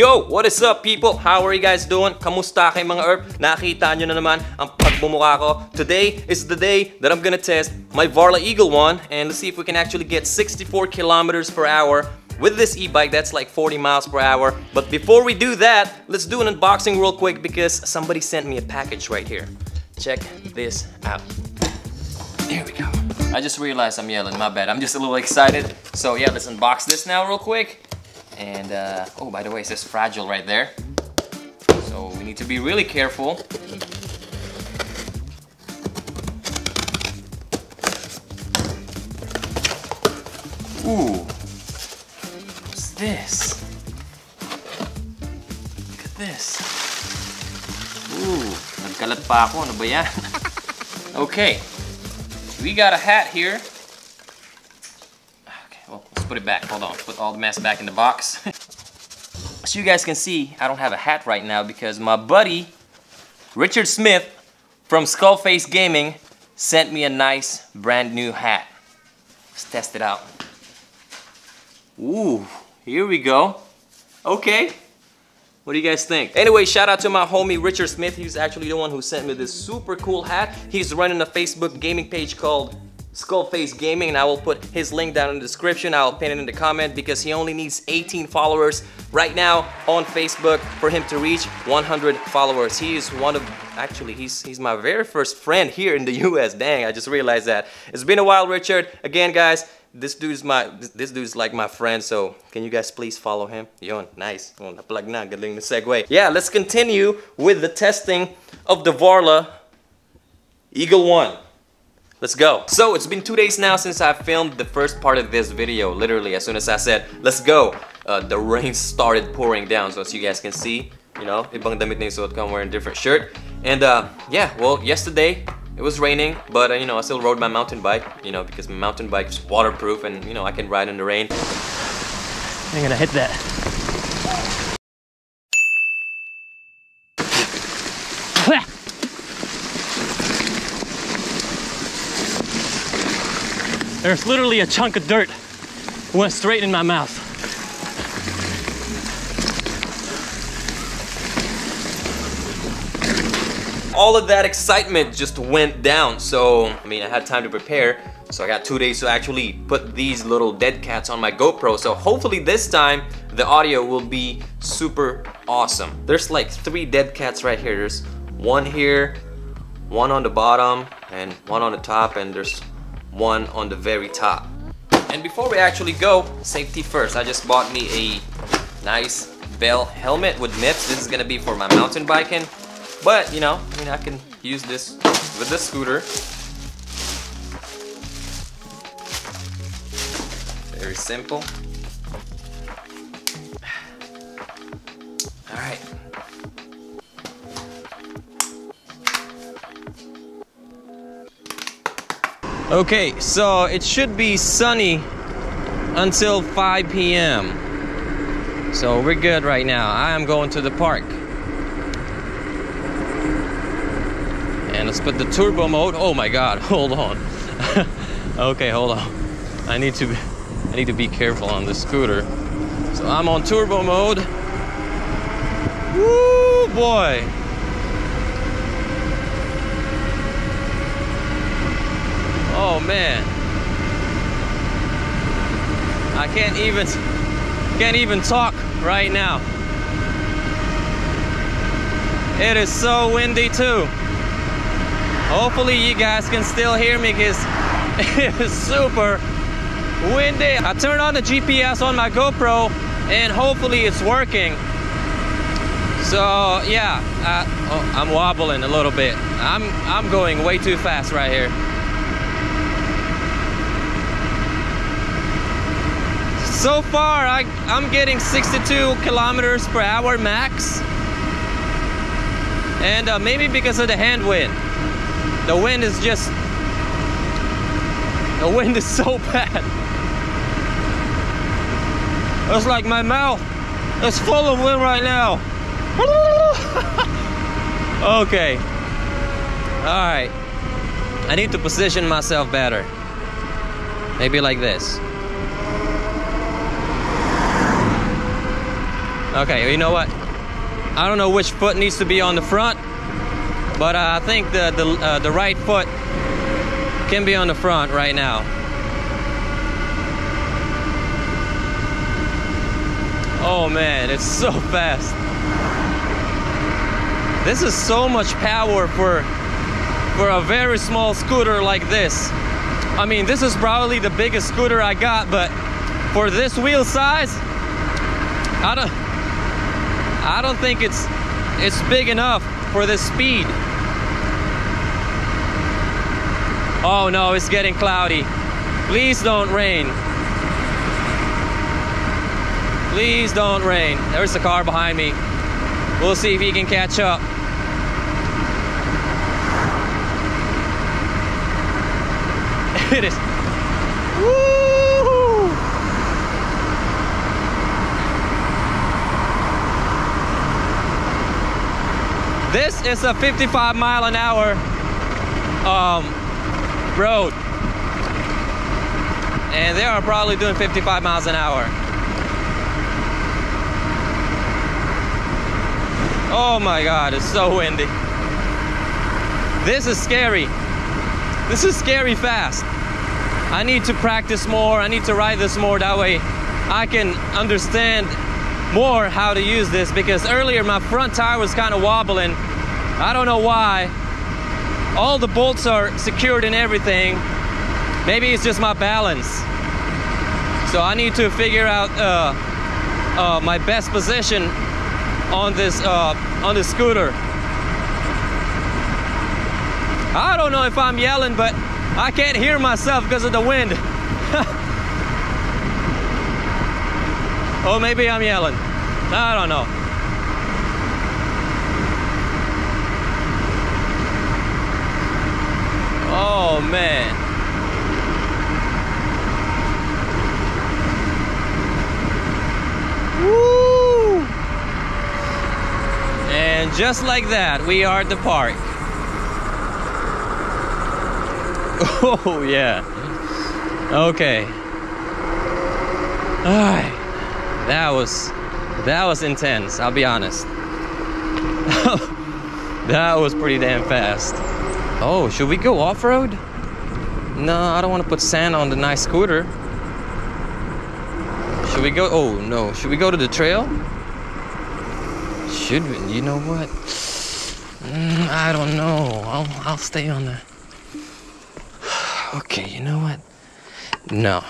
Yo! What is up, people? How are you guys doing? Kamusta kayo mga herb? Nakita nyo na naman ang pagbumuka ko. Today is the day that I'm gonna test my Varla Eagle One, and let's see if we can actually get 64 kilometers per hour with this e-bike. That's like 40 miles per hour. But before we do that, let's do an unboxing real quick because somebody sent me a package right here. Check this out. There we go. I just realized I'm yelling, my bad. I'm just a little excited. So yeah, let's unbox this now real quick. And, oh, by the way, it says fragile right there. So we need to be really careful. Ooh, what's this? Look at this. Ooh, nagkalat pa ako, ano ba yan? Okay, we got a hat here. Put it back, hold on, put all the mess back in the box. As you guys can see, I don't have a hat right now because my buddy, Richard Smith from Skullface Gaming, sent me a nice brand new hat. Let's test it out. Ooh, here we go. Okay, what do you guys think? Anyway, shout out to my homie Richard Smith. He's actually the one who sent me this super cool hat. He's running a Facebook gaming page called Skullface Gaming, and I will put his link down in the description. I'll pin it in the comment because he only needs 18 followers right now on Facebook for him to reach 100 followers. He is one of, actually, he's my very first friend here in the US. Dang, I just realized that. It's been a while, Richard. Again, guys, this dude's like my friend, so can you guys please follow him? Yon, nice. Plug na, galing na segue. Yeah, let's continue with the testing of the Varla Eagle One. Let's go. So it's been 2 days now since I filmed the first part of this video. Literally, as soon as I said, let's go, the rain started pouring down. So as you guys can see, you know, ibang damit na suot ko, I'm wearing a different shirt. And yeah, well, yesterday it was raining, but you know, I still rode my mountain bike, you know, because my mountain bike is waterproof and you know, I can ride in the rain. I'm gonna hit that. There's literally a chunk of dirt went straight in my mouth. All of that excitement just went down. So, I mean, I had time to prepare. So I got 2 days to actually put these little dead cats on my GoPro. So hopefully this time, the audio will be super awesome. There's like 3 dead cats right here. There's one here, one on the bottom, and one on the top, and there's one on the very top. And before we actually go, safety first. I just bought me a nice Bell helmet with MIPS. This is gonna be for my mountain biking, but you know, I mean, I can use this with the scooter. Very simple. All right. Okay, so it should be sunny until 5 p.m. So we're good right now. I am going to the park. And let's put the turbo mode. Oh my God, hold on. Okay, hold on. I need to be careful on the scooter. So I'm on turbo mode. Woo boy. Oh man, I can't even talk right now. It is so windy too. Hopefully you guys can still hear me because it is super windy. I turned on the GPS on my GoPro and hopefully it's working. So yeah, oh, I'm wobbling a little bit. I'm going way too fast right here. So far, I'm getting 62 kilometers per hour max. And maybe because of the hand wind. The wind is so bad. It's like my mouth is full of wind right now. Okay. All right. I need to position myself better. Maybe like this. Okay, you know what? I don't know which foot needs to be on the front, but I think the right foot can be on the front right now. Oh man, it's so fast. This is so much power for a very small scooter like this. I mean, this is probably the biggest scooter I got, but for this wheel size, I don't think it's big enough for this speed. Oh no, it's getting cloudy. Please don't rain. Please don't rain. There's a car behind me. We'll see if he can catch up. It is. Woo! This is a 55 mile an hour road, and they are probably doing 55 miles an hour. Oh my God, it's so windy. This is scary. This is scary fast. I need to practice more. I need to ride this more. That way I can understand more how to use this, because earlier my front tire was kind of wobbling. I don't know why. All the bolts are secured and everything. Maybe it's just my balance. So I need to figure out my best position on this scooter. I don't know if I'm yelling, but I can't hear myself because of the wind. Oh, maybe I'm yelling. I don't know. Oh man. And just like that, we are at the park. Oh yeah. Okay. Alright. That was intense, I'll be honest. That was pretty damn fast. Oh, should we go off-road? No, I don't want to put sand on the nice scooter. Should we go? Oh no, should we go to the trail? Should we? You know what? I don't know. I'll stay on the... Okay, you know what? No.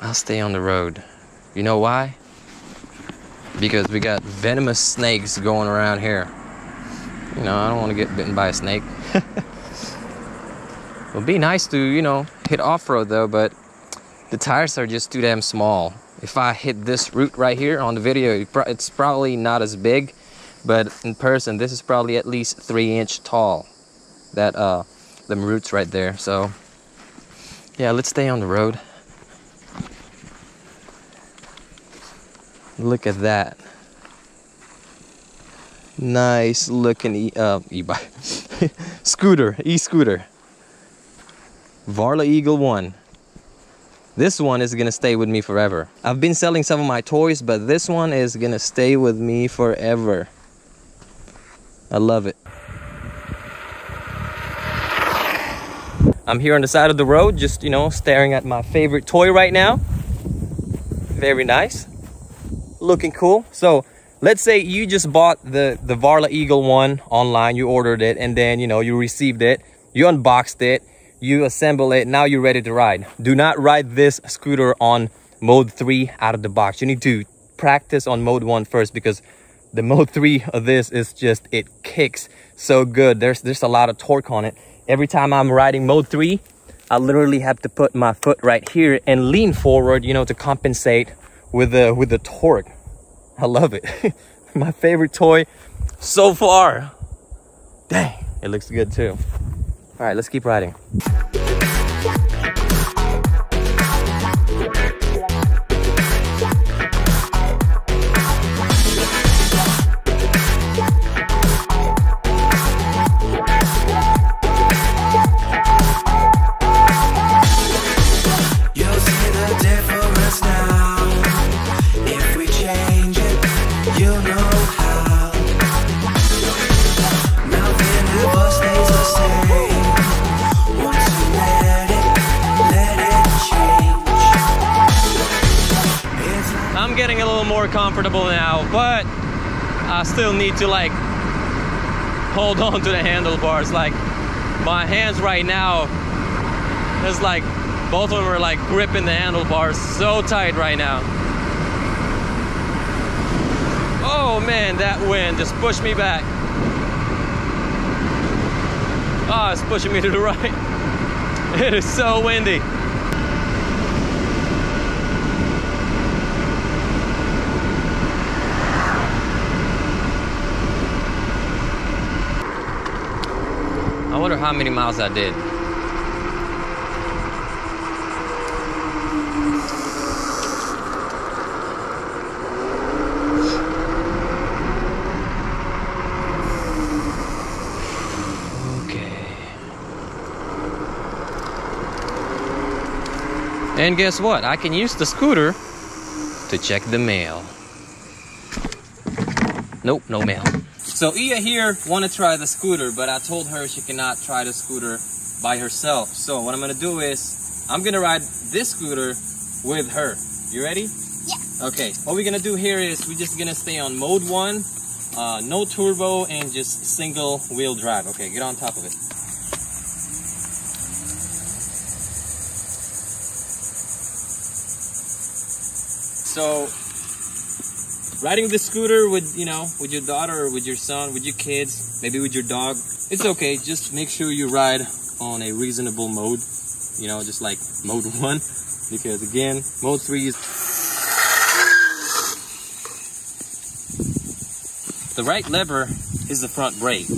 I'll stay on the road. You know why? Because we got venomous snakes going around here. You know, I don't want to get bitten by a snake. It'll be nice to, you know, hit off-road though, but the tires are just too damn small. If I hit this route right here on the video, it's probably not as big, but in person, this is probably at least 3 inch tall. That, them roots right there. So yeah, let's stay on the road. Look at that. Nice looking e-bike. Scooter, e-scooter. Varla Eagle One. This one is gonna stay with me forever. I've been selling some of my toys, but this one is gonna stay with me forever. I love it. I'm here on the side of the road, just, you know, staring at my favorite toy right now. Very nice. Looking cool. So let's say you just bought the Varla Eagle One online, you ordered it, and then, you know, you received it, you unboxed it, you assemble it, now you're ready to ride. Do not ride this scooter on mode 3 out of the box. You need to practice on mode 1 first, because the mode 3 of this is just, it kicks so good. There's a lot of torque on it. Every time I'm riding mode 3, I literally have to put my foot right here and lean forward, you know, to compensate with the torque. I love it. My favorite toy so far. Dang, it looks good too. All right, let's keep riding. You'll see the difference now if we change. I'm getting a little more comfortable now, but I still need to like hold on to the handlebars. Like my hands right now, it's like both of them are like gripping the handlebars so tight right now. Oh man, that wind just pushed me back. Ah, oh, it's pushing me to the right. It is so windy. I wonder how many miles I did. And guess what? I can use the scooter to check the mail. Nope, no mail. So Ia here wanted to try the scooter, but I told her she cannot try the scooter by herself. So what I'm gonna do is, I'm gonna ride this scooter with her. You ready? Yeah. Okay, what we're gonna do here is, we're just gonna stay on mode 1, no turbo, and just single wheel drive. Okay, get on top of it. So, riding the scooter with, you know, with your daughter or with your son, with your kids, maybe with your dog, it's okay. Just make sure you ride on a reasonable mode, you know, just like mode 1, because again, mode 3 is... The right lever is the front brake,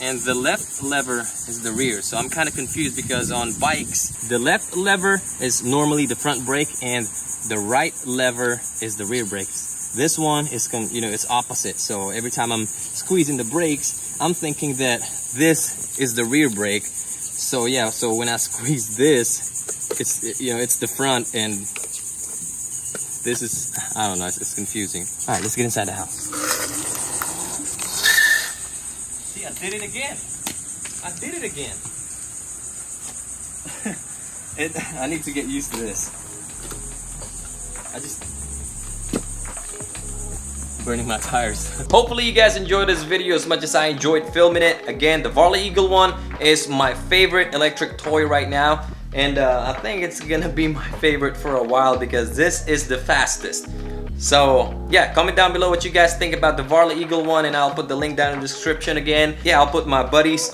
and the left lever is the rear. So I'm kind of confused because on bikes, the left lever is normally the front brake, and the right lever is the rear brakes. This one is, you know, it's opposite. So every time I'm squeezing the brakes, I'm thinking that this is the rear brake. So yeah, so when I squeeze this, it's, you know, it's the front, and this is, I don't know, it's confusing. All right, let's get inside the house. See, I did it again. I did it again. I need to get used to this. I just burning my tires. Hopefully you guys enjoyed this video as much as I enjoyed filming it. Again, the Varla Eagle One is my favorite electric toy right now, and I think it's gonna be my favorite for a while because this is the fastest. So yeah, comment down below what you guys think about the Varla Eagle One, and I'll put the link down in the description again. Yeah, I'll put my buddy's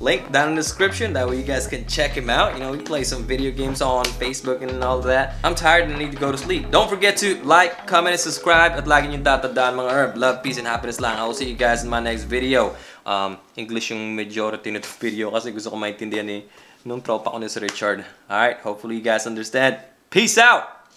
link down in the description, that way you guys can check him out. You know, we play some video games on Facebook and all that. I'm tired and I need to go to sleep. Don't forget to like, comment, and subscribe at lagi nyo tatandaan mga herb. Love, peace, and happiness lang. I will see you guys in my next video. English yung majority nito video kasi gusto ko maintindihan ni nung tropa ko ni si Richard. Alright, hopefully you guys understand. Peace out!